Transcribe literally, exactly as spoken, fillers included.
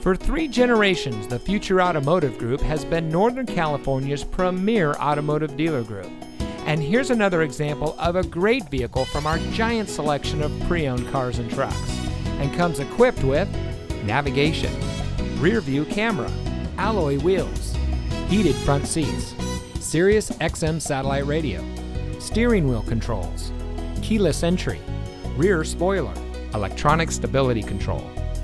For three generations, the Future Automotive Group has been Northern California's premier automotive dealer group. And here's another example of a great vehicle from our giant selection of pre-owned cars and trucks. And comes equipped with navigation, rear view camera, alloy wheels, heated front seats, Sirius X M satellite radio, steering wheel controls, keyless entry, rear spoiler, electronic stability control,